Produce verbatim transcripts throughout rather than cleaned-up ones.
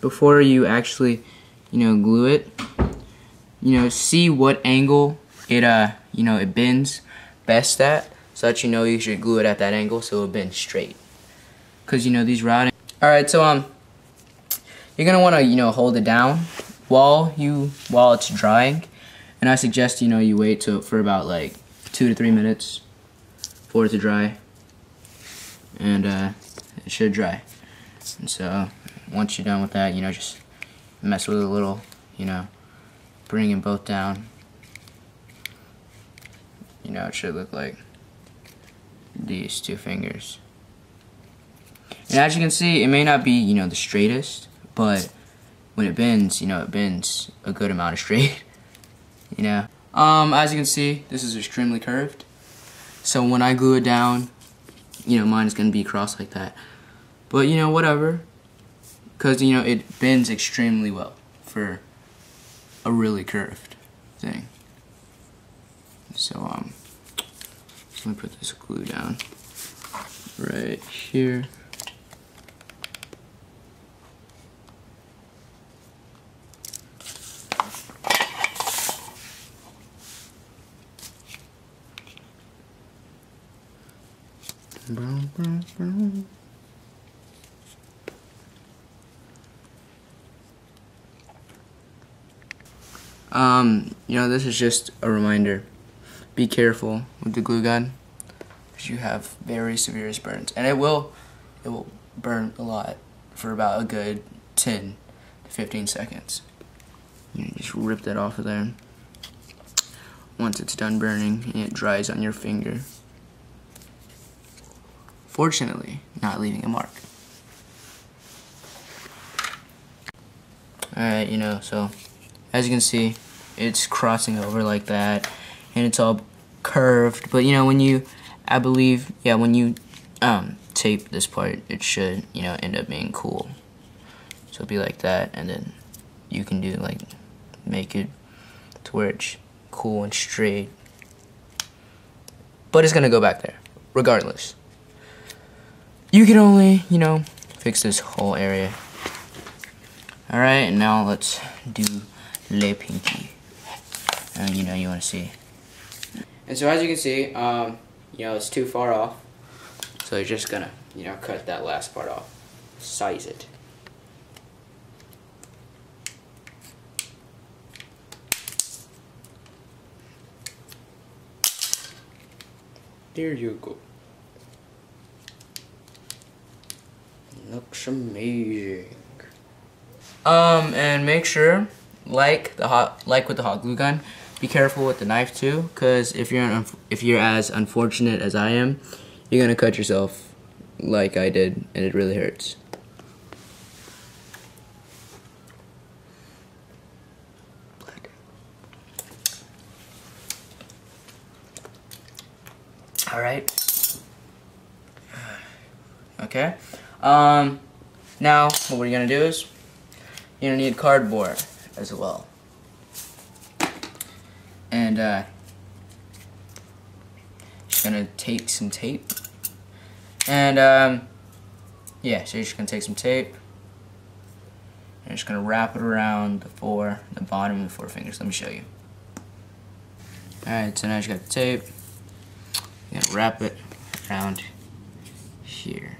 before you actually, you know, glue it, you know, see what angle it, uh, you know, it bends best at, so that you know you should glue it at that angle so it bends straight. Cause you know these rod. All right, so um, you're gonna want to, you know, hold it down while you while it's drying, and I suggest, you know, you wait to for about like two to three minutes for it to dry, and uh, it should dry. And so once you're done with that, you know, just mess with it a little, you know, bring them both down. You know, it should look like these two fingers. And as you can see, it may not be, you know, the straightest, but when it bends, you know, it bends a good amount of straight, you know. Um, as you can see, this is extremely curved. So when I glue it down, you know, mine is going to be crossed like that. But, you know, whatever, because, you know, it bends extremely well for a really curved thing. So, um, let me put this glue down right here. Brown, brown, brown. Um, you know, this is just a reminder. Be careful with the glue gun, because you have very severe burns, and it will, it will burn a lot for about a good ten to fifteen seconds. You know, just rip that off of there. Once it's done burning, and it dries on your finger. Fortunately, not leaving a mark. Alright, you know, so as you can see, it's crossing over like that, and it's all curved, but you know, when you, I believe, yeah, when you um, tape this part, it should, you know, end up being cool. So it'll be like that, and then you can do, like, make it to where it's cool and straight. But it's gonna go back there, regardless. You can only, you know, fix this whole area. Alright, and now let's do Le Pinky. And you know, you want to see. And so as you can see, um, you know, it's too far off. So you're just gonna, you know, cut that last part off. Size it. There you go. Looks amazing. Um, and make sure, like the hot, like with the hot glue gun, be careful with the knife too, because if you're an, if you're as unfortunate as I am, you're gonna cut yourself, like I did, and it really hurts. Blood. All right. Okay. Um, now what we're gonna do is you're gonna need cardboard as well, and uh, just gonna take some tape, and um, yeah, so you're just gonna take some tape, and just gonna wrap it around the four, the bottom of the four fingers. Let me show you. All right, so now you got the tape. You're gonna wrap it around here.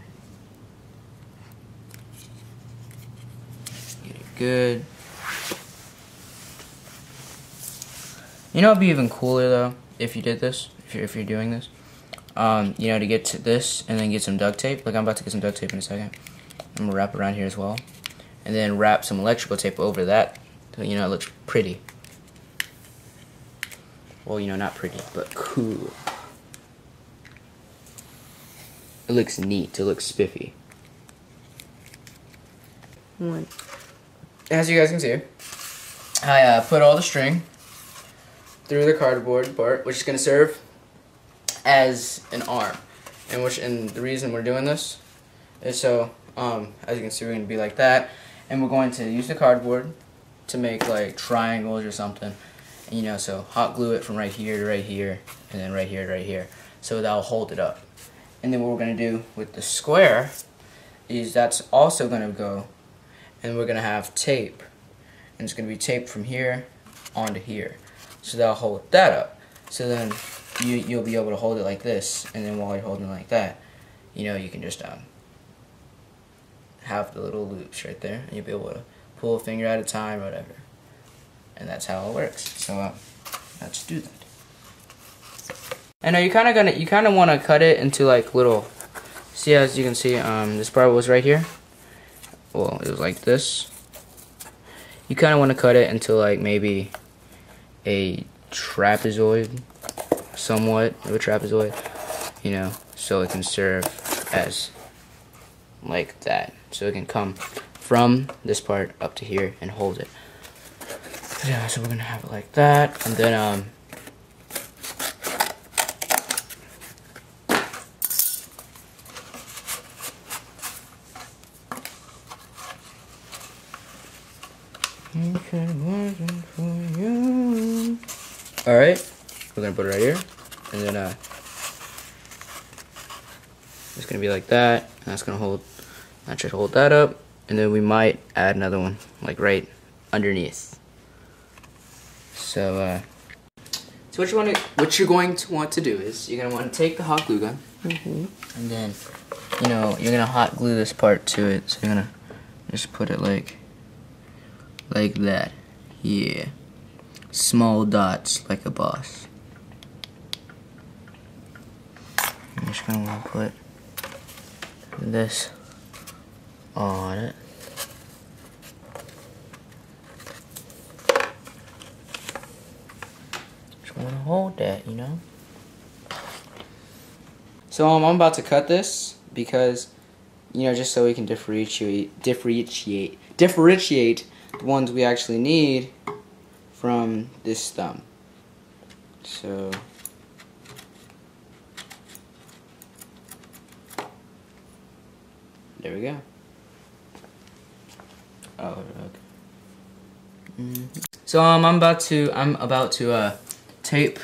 Good. You know, it'd be even cooler though if you did this, if you're, if you're doing this. Um, you know, to get to this and then get some duct tape. Like I'm about to get some duct tape in a second. I'm gonna wrap around here as well, and then wrap some electrical tape over that, so you know it looks pretty. Well, you know, not pretty, but cool. It looks neat. It looks spiffy. One. As you guys can see, I uh, put all the string through the cardboard part, which is going to serve as an arm. And which, and the reason we're doing this is so, um, as you can see, we're going to be like that, and we're going to use the cardboard to make like triangles or something. And, you know, so hot glue it from right here to right here, and then right here to right here, so that'll hold it up. And then what we're going to do with the square is that's also going to go and we're gonna have tape, and it's gonna be taped from here onto here, so that'll hold that up. So then you, you'll be able to hold it like this, and then while you're holding it like that, you know, you can just um, have the little loops right there, and you'll be able to pull a finger at a time or whatever, and that's how it works. So um, let's do that. And now you kind of gonna you kind of want to cut it into like little. See, as you can see, um, this part was right here. Well, it was like this. You kind of want to cut it into like maybe a trapezoid, somewhat of a trapezoid, you know, so it can serve as like that. So it can come from this part up to here and hold it. Yeah, so we're gonna have it like that, and then um. Alright, we're gonna put it right here, and then uh, it's gonna be like that, and that's gonna hold, that should hold that up, and then we might add another one, like right underneath. So, uh, so what, you wanna, what you're going to want to do is, you're gonna want to take the hot glue gun, mm-hmm. and then, you know, you're gonna hot glue this part to it, so you're gonna just put it like, like that, yeah. Small dots like a boss. I'm just gonna want to put this on it. Just want to hold that, you know. So um, I'm about to cut this because, you know, just so we can differentiate, differentiate, differentiate the ones we actually need from this thumb. So there we go. Oh, okay. Mm-hmm. So um, I'm about to I'm about to uh tape,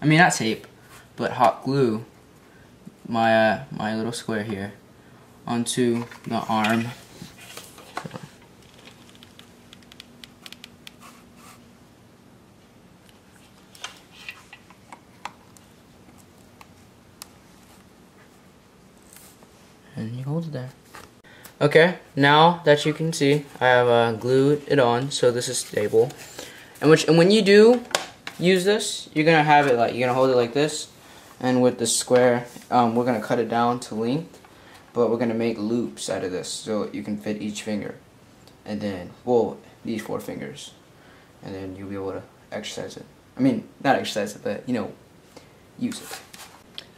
I mean not tape, but hot glue my uh, my little square here onto the arm. And you hold it there. Okay, now that you can see, I have uh, glued it on, so this is stable. And which, and when you do use this, you're gonna have it like you're gonna hold it like this, and with the square, um, we're gonna cut it down to length, but we're gonna make loops out of this, so you can fit each finger, and then well, these four fingers, and then you'll be able to exercise it. I mean, not exercise it, but you know, use it.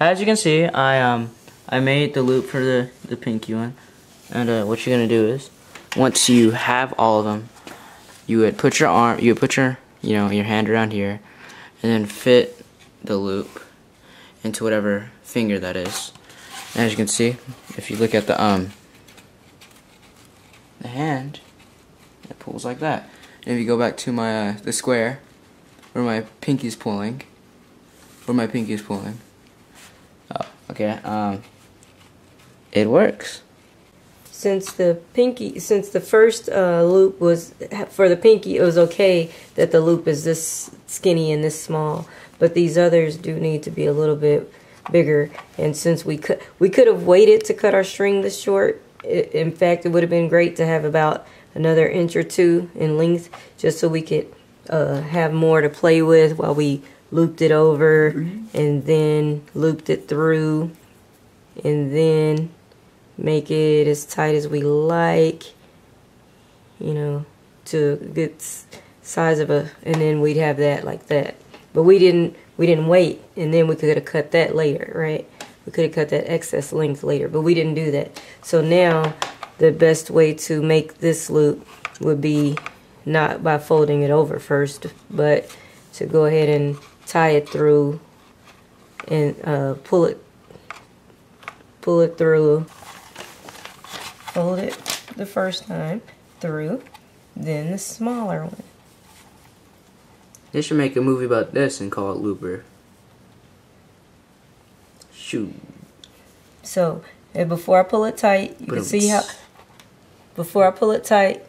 As you can see, I um. I made the loop for the, the pinky one, and uh, what you're gonna do is, once you have all of them, you would put your arm, you would put your, you know, your hand around here, and then fit the loop into whatever finger that is. And as you can see, if you look at the um, the hand, it pulls like that. And if you go back to my uh, the square, where my pinky's pulling, where my pinky's pulling. Oh, okay. Um. It works. Since the pinky, since the first uh, loop was for the pinky, it was okay that the loop is this skinny and this small. But these others do need to be a little bit bigger. And since we could, we could have waited to cut our string this short. It, in fact, it would have been great to have about another inch or two in length, just so we could uh, have more to play with while we looped it over, and then looped it through, and then make it as tight as we like, you know, to a good size of a, and then we'd have that like that. But we didn't, we didn't wait, and then we could have cut that later, right? We could have cut that excess length later, but we didn't do that. So now the best way to make this loop would be not by folding it over first, but to go ahead and tie it through and uh, pull it, pull it through, fold it the first time through, then the smaller one. They should make a movie about this and call it Looper. Shoot. So, and before I pull it tight, you can see how before I pull it tight,